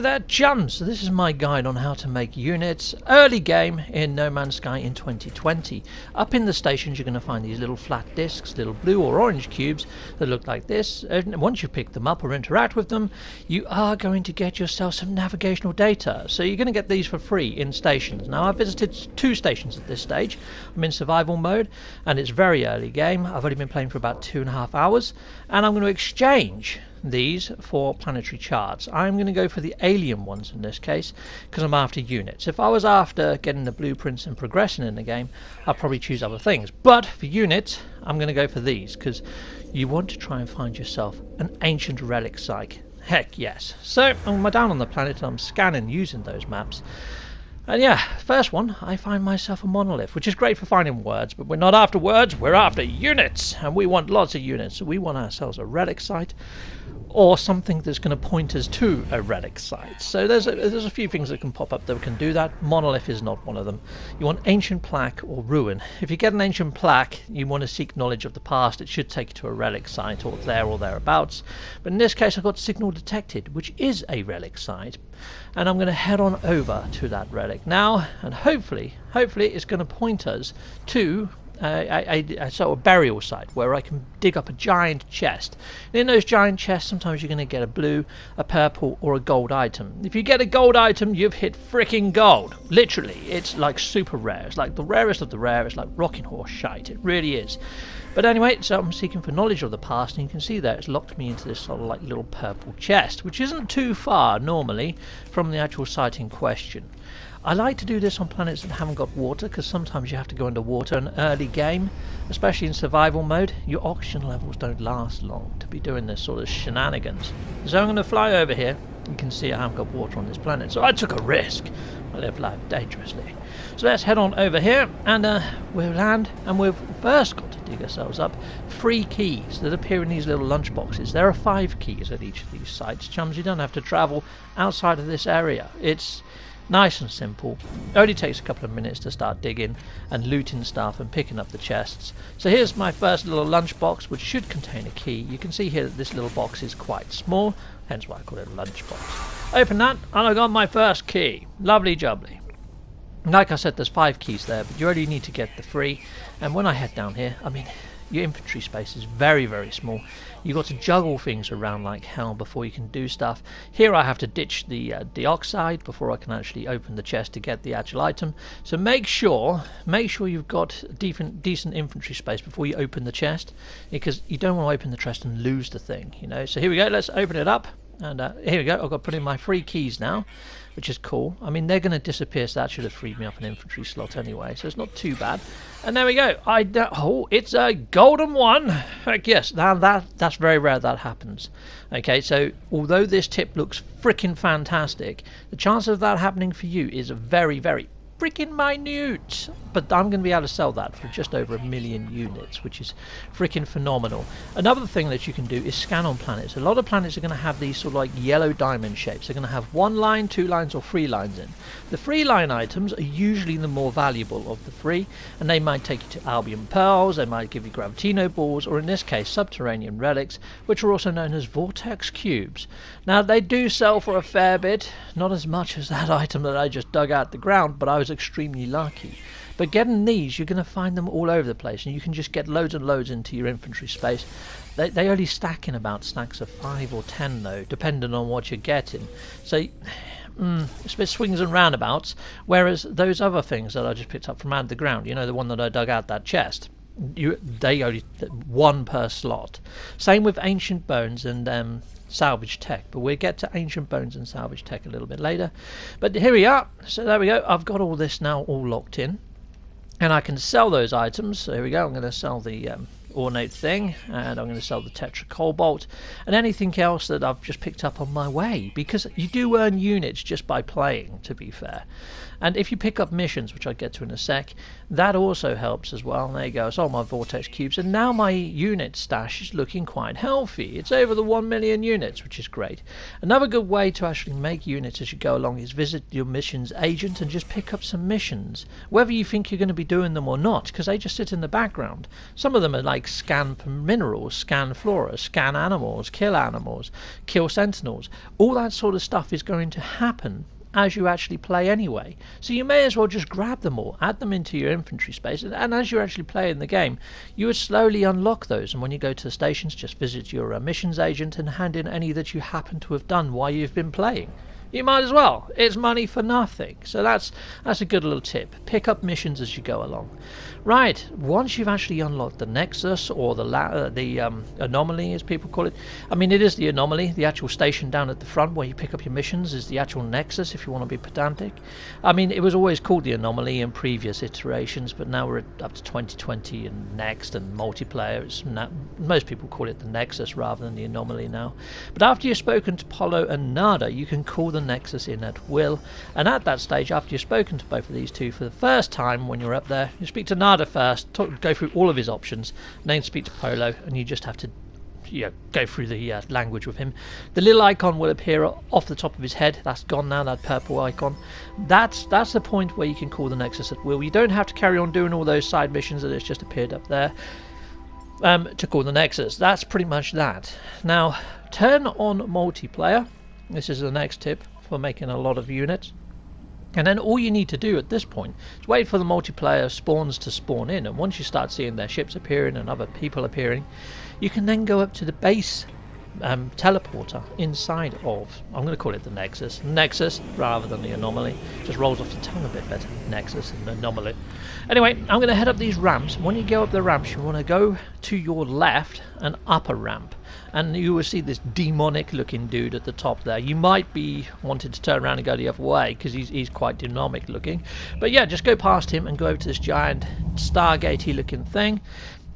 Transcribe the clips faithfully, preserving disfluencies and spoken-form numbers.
Hello there, chums! This is my guide on how to make units early game in No Man's Sky in twenty twenty. Up in the stations you're going to find these little flat discs, little blue or orange cubes that look like this. And once you pick them up or interact with them, you are going to get yourself some navigational data. So you're going to get these for free in stations. Now I've visited two stations at this stage. I'm in survival mode and it's very early game. I've only been playing for about two and a half hours and I'm going to exchange these for planetary charts. I'm going to go for the alien ones in this case because I'm after units. If I was after getting the blueprints and progressing in the game, I'd probably choose other things. But for units, I'm going to go for these because you want to try and find yourself an ancient relic site. Heck yes. So I'm down on the planet and I'm scanning using those maps. And yeah, first one, I find myself a monolith, which is great for finding words, but we're not after words, we're after units, and we want lots of units. So we want ourselves a relic site, or something that's going to point us to a relic site. So there's a, there's a few things that can pop up that can do that. Monolith is not one of them. You want ancient plaque or ruin. If you get an ancient plaque, you want to seek knowledge of the past. It should take you to a relic site, or there or thereabouts. But in this case, I've got signal detected, which is a relic site, and I'm going to head on over to that relic now, and hopefully hopefully it's going to point us to a, a, a sort of burial site where I can dig up a giant chest, and in those giant chests sometimes you're going to get a blue, a purple or a gold item. If you get a gold item, you've hit freaking gold. Literally, it's like super rare. It's like the rarest of the rare. It's like rocking horse shite, it really is. But anyway, so I'm seeking for knowledge of the past, and you can see there it's locked me into this sort of like little purple chest, which isn't too far normally from the actual site in question. I like to do this on planets that haven't got water, because sometimes you have to go underwater in early game, especially in survival mode. Your oxygen levels don't last long to be doing this sort of shenanigans. So I'm going to fly over here. You can see I haven't got water on this planet, so I took a risk. I live life dangerously. So let's head on over here, and uh, we'll land, and we've first got to dig ourselves up three keys that appear in these little lunch boxes. There are five keys at each of these sites. Chums, you don't have to travel outside of this area. It's nice and simple. It only takes a couple of minutes to start digging and looting stuff and picking up the chests. So here's my first little lunch box, which should contain a key. You can see here that this little box is quite small, hence why I call it a lunch box. Open that and I got my first key. Lovely jubbly. Like I said, there's five keys there, but you only need to get the three. And when I head down here, I mean, your inventory space is very very small. You've got to juggle things around like hell before you can do stuff. Here I have to ditch the uh, dioxide before I can actually open the chest to get the actual item. So make sure make sure you've got decent decent inventory space before you open the chest, because you don't want to open the chest and lose the thing, you know. So here we go, let's open it up. And uh, here we go, I've got to put in my three keys now, which is cool. I mean, they're going to disappear, so that should have freed me up an infantry slot anyway, so it's not too bad. And there we go. I oh, it's a golden one. Heck yes, now that, that's very rare that happens. Okay, so although this tip looks freaking fantastic, the chance of that happening for you is very, very freaking minute, but I'm going to be able to sell that for just over a million units, which is freaking phenomenal. Another thing that you can do is scan on planets. A lot of planets are going to have these sort of like yellow diamond shapes. They're going to have one line, two lines or three lines in. The three line items are usually the more valuable of the three, and they might take you to Albion Pearls, they might give you Gravitino Balls, or in this case Subterranean Relics, which are also known as Vortex Cubes. Now they do sell for a fair bit, not as much as that item that I just dug out the ground, but I was extremely lucky. But getting these, you're going to find them all over the place, and you can just get loads and loads into your inventory space. They, they only stack in about stacks of five or ten though, depending on what you're getting. So mm, it's a bit swings and roundabouts, whereas those other things that I just picked up from out of the ground, you know, the one that I dug out that chest, you, they only one per slot. Same with ancient bones and um, salvage tech, but we'll get to ancient bones and salvage tech a little bit later. But here we are, so there we go. I've got all this now all locked in, and I can sell those items. So here we go, I'm going to sell the um, ornate thing, and I'm going to sell the tetra cobalt and anything else that I've just picked up on my way, because you do earn units just by playing, to be fair. And if you pick up missions, which I'll get to in a sec, that also helps as well. And there you go, it's all my vortex cubes, and now my unit stash is looking quite healthy. It's over the one million units, which is great. Another good way to actually make units as you go along is visit your missions agent and just pick up some missions, whether you think you're going to be doing them or not, because they just sit in the background. Some of them are like scan minerals, scan flora, scan animals, kill animals, kill sentinels. All that sort of stuff is going to happen as you actually play anyway, so you may as well just grab them all, add them into your inventory space, and, and as you actually play in the game, you would slowly unlock those. And when you go to the stations, just visit your uh, missions agent and hand in any that you happen to have done while you've been playing. You might as well, it's money for nothing. So that's that's a good little tip. Pick up missions as you go along. Right, once you've actually unlocked the Nexus, or the la uh, the um, Anomaly as people call it, I mean it is the Anomaly, the actual station down at the front where you pick up your missions is the actual Nexus, if you want to be pedantic. I mean it was always called the Anomaly in previous iterations, but now we're up to twenty twenty and Next and multiplayer. It's not, most people call it the Nexus rather than the Anomaly now. But after you've spoken to Polo and Nada, you can call them the Nexus in at will, and at that stage, after you've spoken to both of these two for the first time, when you're up there, you speak to Nada first, talk, go through all of his options, and then speak to Polo, and you just have to, you know, go through the uh, language with him. The little icon will appear off the top of his head. That's gone now, that purple icon. That's that's the point where you can call the Nexus at will. You don't have to carry on doing all those side missions that it's just appeared up there um, to call the Nexus. That's pretty much that. Now, turn on multiplayer. This is the next tip for making a lot of units. And then all you need to do at this point is wait for the multiplayer spawns to spawn in, and once you start seeing their ships appearing and other people appearing, you can then go up to the base um, teleporter inside of, I'm going to call it the Nexus, Nexus rather than the Anomaly, just rolls off the tongue a bit better, Nexus and Anomaly. Anyway, I'm going to head up these ramps. When you go up the ramps, you want to go to your left and up a ramp, and you will see this demonic looking dude at the top there. You might be wanting to turn around and go the other way because he's, he's quite demonic looking, but yeah, just go past him and go over to this giant Stargatey looking thing,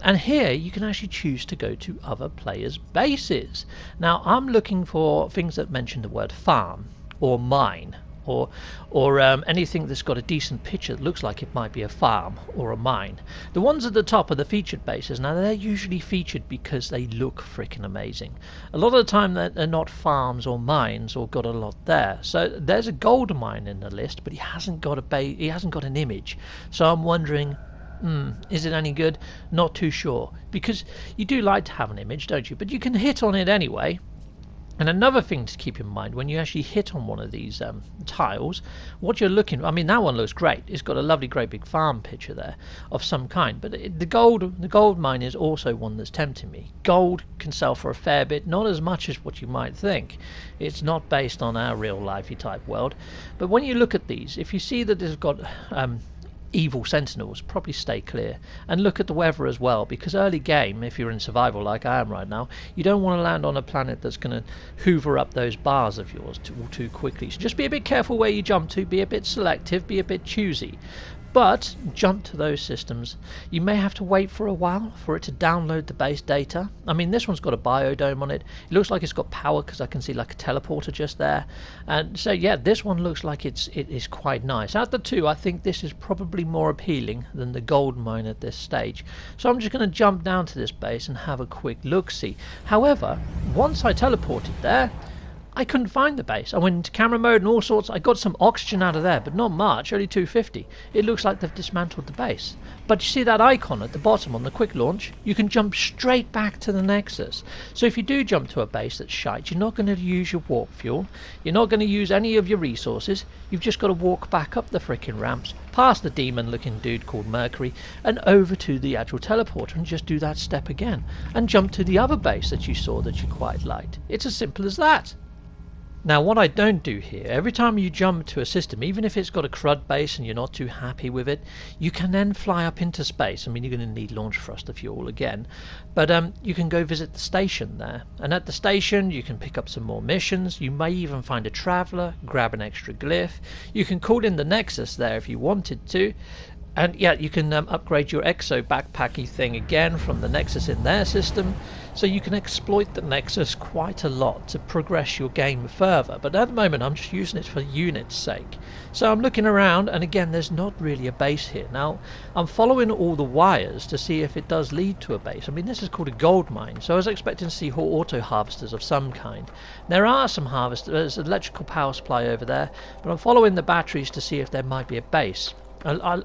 and here you can actually choose to go to other players' bases. Now I'm looking for things that mention the word farm or mine, or or um, anything that's got a decent picture that looks like it might be a farm or a mine. The ones at the top are the featured bases. Now they're usually featured because they look freaking amazing. A lot of the time they're not farms or mines or got a lot there. So there's a gold mine in the list, but he hasn't got a ba he hasn't got an image. So I'm wondering, Mm, is it any good? Not too sure, because you do like to have an image, don't you? But you can hit on it anyway. And another thing to keep in mind when you actually hit on one of these um, tiles, what you're looking for, I mean that one looks great, it's got a lovely great big farm picture there of some kind, but it, the gold the gold mine is also one that's tempting me. Gold can sell for a fair bit, not as much as what you might think. It's not based on our real lifey type world, but when you look at these, if you see that it's got um, evil sentinels, probably stay clear, and look at the weather as well, because early game, if you're in survival like I am right now, you don't want to land on a planet that's going to hoover up those bars of yours too, too quickly. So just be a bit careful where you jump to, be a bit selective, be a bit choosy, but jump to those systems. You may have to wait for a while for it to download the base data. I mean this one's got a biodome on it, it looks like it's got power because I can see like a teleporter just there, and so yeah, this one looks like it's it is quite nice. Out of the two, I think this is probably more appealing than the gold mine at this stage, so I'm just going to jump down to this base and have a quick look-see. However, once I teleported there, I couldn't find the base. I went into camera mode and all sorts. I got some oxygen out of there, but not much, only two fifty. It looks like they've dismantled the base. But you see that icon at the bottom on the quick launch? You can jump straight back to the Nexus. So if you do jump to a base that's shite, you're not going to use your warp fuel. You're not going to use any of your resources. You've just got to walk back up the frickin' ramps, past the demon looking dude called Mercury, and over to the actual teleporter, and just do that step again. And jump to the other base that you saw that you quite liked. It's as simple as that. Now what I don't do here, every time you jump to a system, even if it's got a crud base and you're not too happy with it, you can then fly up into space. I mean you're going to need launch thruster fuel again, but um, you can go visit the station there, and at the station you can pick up some more missions. You may even find a traveller, grab an extra glyph. You can call in the Nexus there if you wanted to, And yeah, you can um, upgrade your Exo backpacky thing again from the Nexus in their system, so you can exploit the Nexus quite a lot to progress your game further. But at the moment I'm just using it for units' sake. So I'm looking around, and again there's not really a base here. Now I'm following all the wires to see if it does lead to a base. I mean, this is called a gold mine, so I was expecting to see auto harvesters of some kind. There are some harvesters, there's an electrical power supply over there, but I'm following the batteries to see if there might be a base. I, I,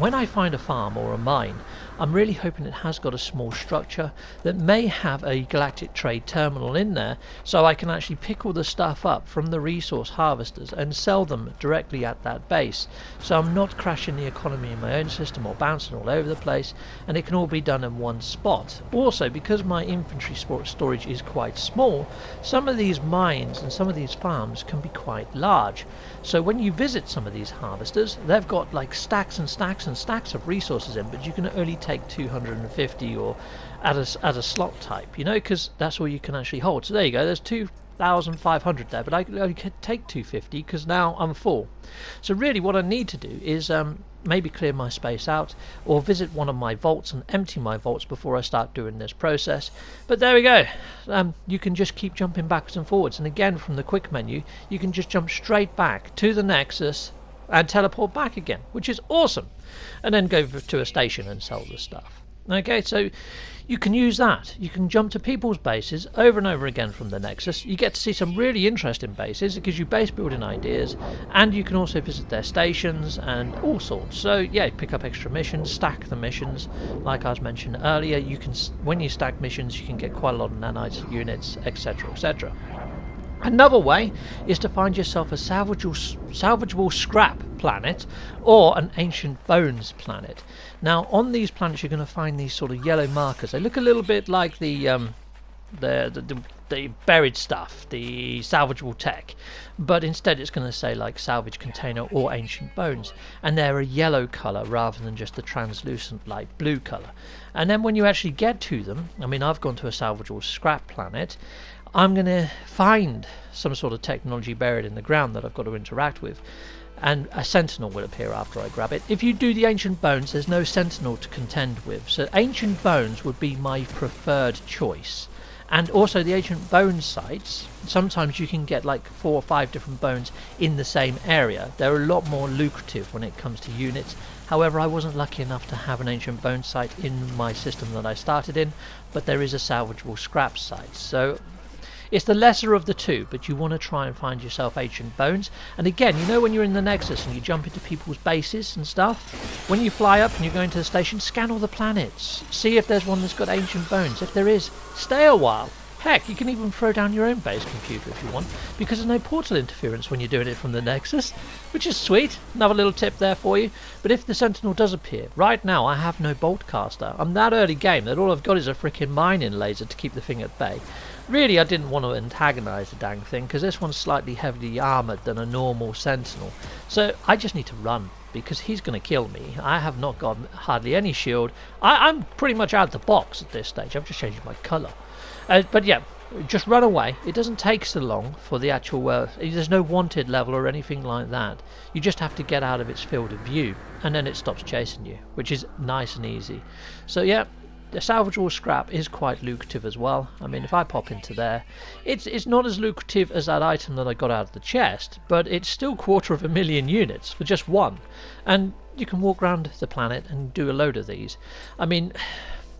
when I find a farm or a mine, I'm really hoping it has got a small structure that may have a galactic trade terminal in there, so I can actually pick all the stuff up from the resource harvesters and sell them directly at that base, so I'm not crashing the economy in my own system or bouncing all over the place, and it can all be done in one spot. Also, because my inventory storage is quite small, some of these mines and some of these farms can be quite large, so when you visit some of these harvesters, they've got like stacks and stacks and stacks of resources in, but you can only take two hundred fifty or at a, at a slot type, you know, because that's all you can actually hold. So there you go, there's two thousand five hundred there, but I could only take two hundred fifty because now I'm full. So really what I need to do is um, maybe clear my space out or visit one of my vaults and empty my vaults before I start doing this process. But there we go, um, you can just keep jumping backwards and forwards, and again from the quick menu you can just jump straight back to the Nexus and teleport back again, which is awesome, and then go to a station and sell the stuff. Okay, so you can use that. You can jump to people's bases over and over again from the Nexus. You get to see some really interesting bases. It gives you base building ideas, and you can also visit their stations and all sorts. So yeah, pick up extra missions, stack the missions. Like I was mentioning earlier, you can, when you stack missions, you can get quite a lot of nanite units, et cetera, et cetera. Another way is to find yourself a salvageable, salvageable scrap planet or an ancient bones planet. Now on these planets you're going to find these sort of yellow markers. They look a little bit like the um, the, the, the the buried stuff, the salvageable tech, but instead it's going to say like salvage container or ancient bones, and they're a yellow colour rather than just the translucent light blue colour. And then when you actually get to them, I mean, I've gone to a salvageable scrap planet, I'm going to find some sort of technology buried in the ground that I've got to interact with, and a sentinel will appear after I grab it. If you do the ancient bones, there's no sentinel to contend with, so ancient bones would be my preferred choice. And also the ancient bone sites, sometimes you can get like four or five different bones in the same area. They're a lot more lucrative when it comes to units. However, I wasn't lucky enough to have an ancient bone site in my system that I started in, but there is a salvageable scrap site. So it's the lesser of the two, but you want to try and find yourself ancient bones. And again, you know, when you're in the Nexus and you jump into people's bases and stuff, when you fly up and you go into the station, scan all the planets, see if there's one that's got ancient bones. If there is, stay a while. Heck, you can even throw down your own base computer if you want, because there's no portal interference when you're doing it from the Nexus, which is sweet. Another little tip there for you. But if the Sentinel does appear, right now I have no Boltcaster. I'm that early game that all I've got is a freaking mining laser to keep the thing at bay. Really, I didn't want to antagonise the dang thing, because this one's slightly heavily armoured than a normal Sentinel. So I just need to run, because he's going to kill me. I have not got hardly any shield. I, I'm pretty much out of the box at this stage. I've just changed my colour. Uh, but yeah, just run away. It doesn't take so long for the actual... Uh, there's no wanted level or anything like that. You just have to get out of its field of view, and then it stops chasing you, which is nice and easy. So yeah... the salvageable scrap is quite lucrative as well. I mean, if I pop into there, it's it's not as lucrative as that item that I got out of the chest, but it's still quarter of a million units for just one. And you can walk around the planet and do a load of these. I mean,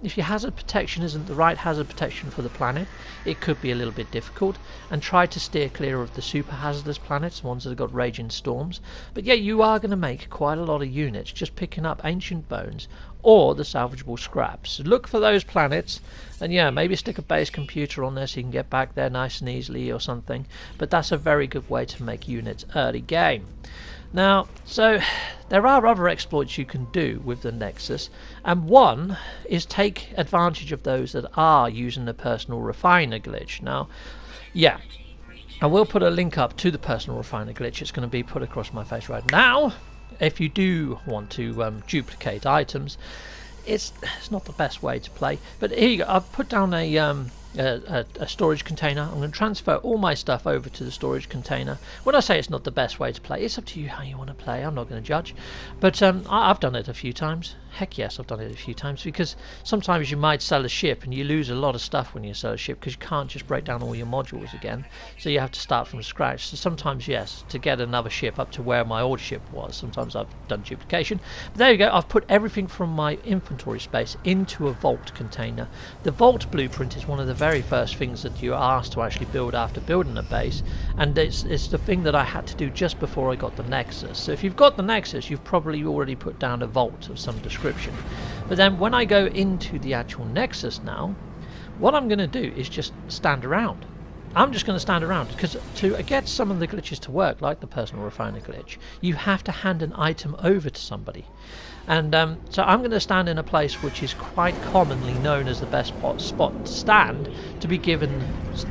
if your hazard protection isn't the right hazard protection for the planet, it could be a little bit difficult, and try to steer clear of the super hazardous planets, ones that have got raging storms. But yeah, you are going to make quite a lot of units just picking up ancient bones or the salvageable scraps. Look for those planets, and yeah, maybe stick a base computer on there so you can get back there nice and easily or something, but that's a very good way to make units early game. Now, so there are other exploits you can do with the Nexus, and one is take advantage of those that are using the personal refiner glitch. Now, yeah, I will put a link up to the personal refiner glitch. It's going to be put across my face right now. If you do want to um, duplicate items, it's, it's not the best way to play. But here you go, I've put down a... Um, a, a, a storage container. I'm going to transfer all my stuff over to the storage container. When I say it's not the best way to play, it's up to you how you want to play. I'm not going to judge, but um, I, I've done it a few times. Heck yes, I've done it a few times, because sometimes you might sell a ship and you lose a lot of stuff when you sell a ship, because you can't just break down all your modules again, so you have to start from scratch. So sometimes, yes, to get another ship up to where my old ship was, sometimes I've done duplication. But there you go, I've put everything from my inventory space into a vault container. The vault blueprint is one of the very first things that you are asked to actually build after building a base, and it's, it's the thing that I had to do just before I got the Nexus. So if you've got the Nexus, you've probably already put down a vault of some description. But then when I go into the actual Nexus now, what I'm going to do is just stand around. I'm just going to stand around, because to get some of the glitches to work, like the personal refiner glitch, you have to hand an item over to somebody. And um, so I'm going to stand in a place which is quite commonly known as the best spot to stand, to be given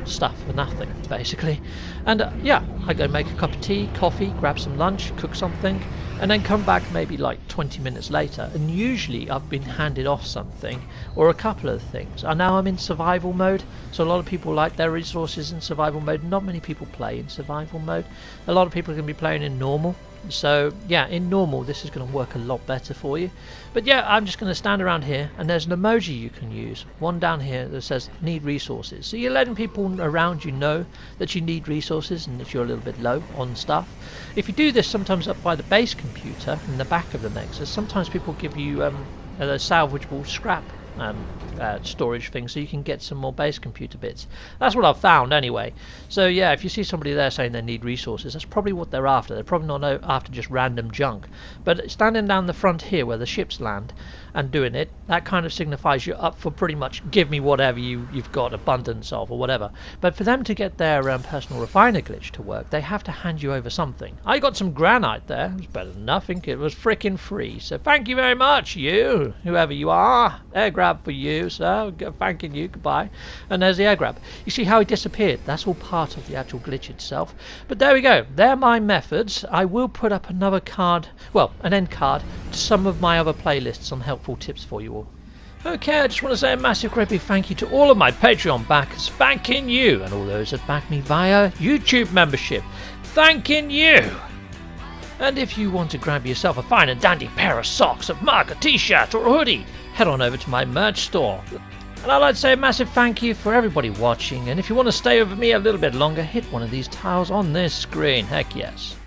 stuff for nothing, basically. And uh, yeah, I go make a cup of tea, coffee, grab some lunch, cook something, and then come back maybe like twenty minutes later. And usually I've been handed off something or a couple of things. And now I'm in survival mode, so a lot of people like their resources in survival mode. Not many people play in survival mode. A lot of people can be playing in normal. So yeah, in normal this is going to work a lot better for you. But yeah, I'm just going to stand around here, and there's an emoji you can use, one down here that says need resources. So you're letting people around you know that you need resources and that you're a little bit low on stuff. If you do this sometimes up by the base computer in the back of the Nexus, sometimes people give you um, a salvageable scrap Um, uh, storage thing, so you can get some more base computer bits. That's what I've found anyway. So yeah, if you see somebody there saying they need resources, that's probably what they're after. They're probably not after just random junk. But standing down the front here where the ships land and doing it, that kind of signifies you're up for pretty much give me whatever you, you've got abundance of or whatever. But for them to get their um, personal refiner glitch to work, they have to hand you over something. I got some granite there. It was better than nothing. It was freaking free. So thank you very much, you, whoever you are. Air grab for you, sir. Thanking you. Goodbye. And there's the air grab. You see how it disappeared? That's all part of the actual glitch itself. But there we go. They're my methods. I will put up another card, well, an end card, to some of my other playlists on helpful tips for you all. Okay, I just want to say a massive, great big thank you to all of my Patreon backers. Thanking you. And all those that back me via YouTube membership. Thanking you. And if you want to grab yourself a fine and dandy pair of socks, a mug, a t-shirt or a hoodie, head on over to my merch store. And I'd like to say a massive thank you for everybody watching, and if you want to stay with me a little bit longer, hit one of these tiles on this screen. Heck yes.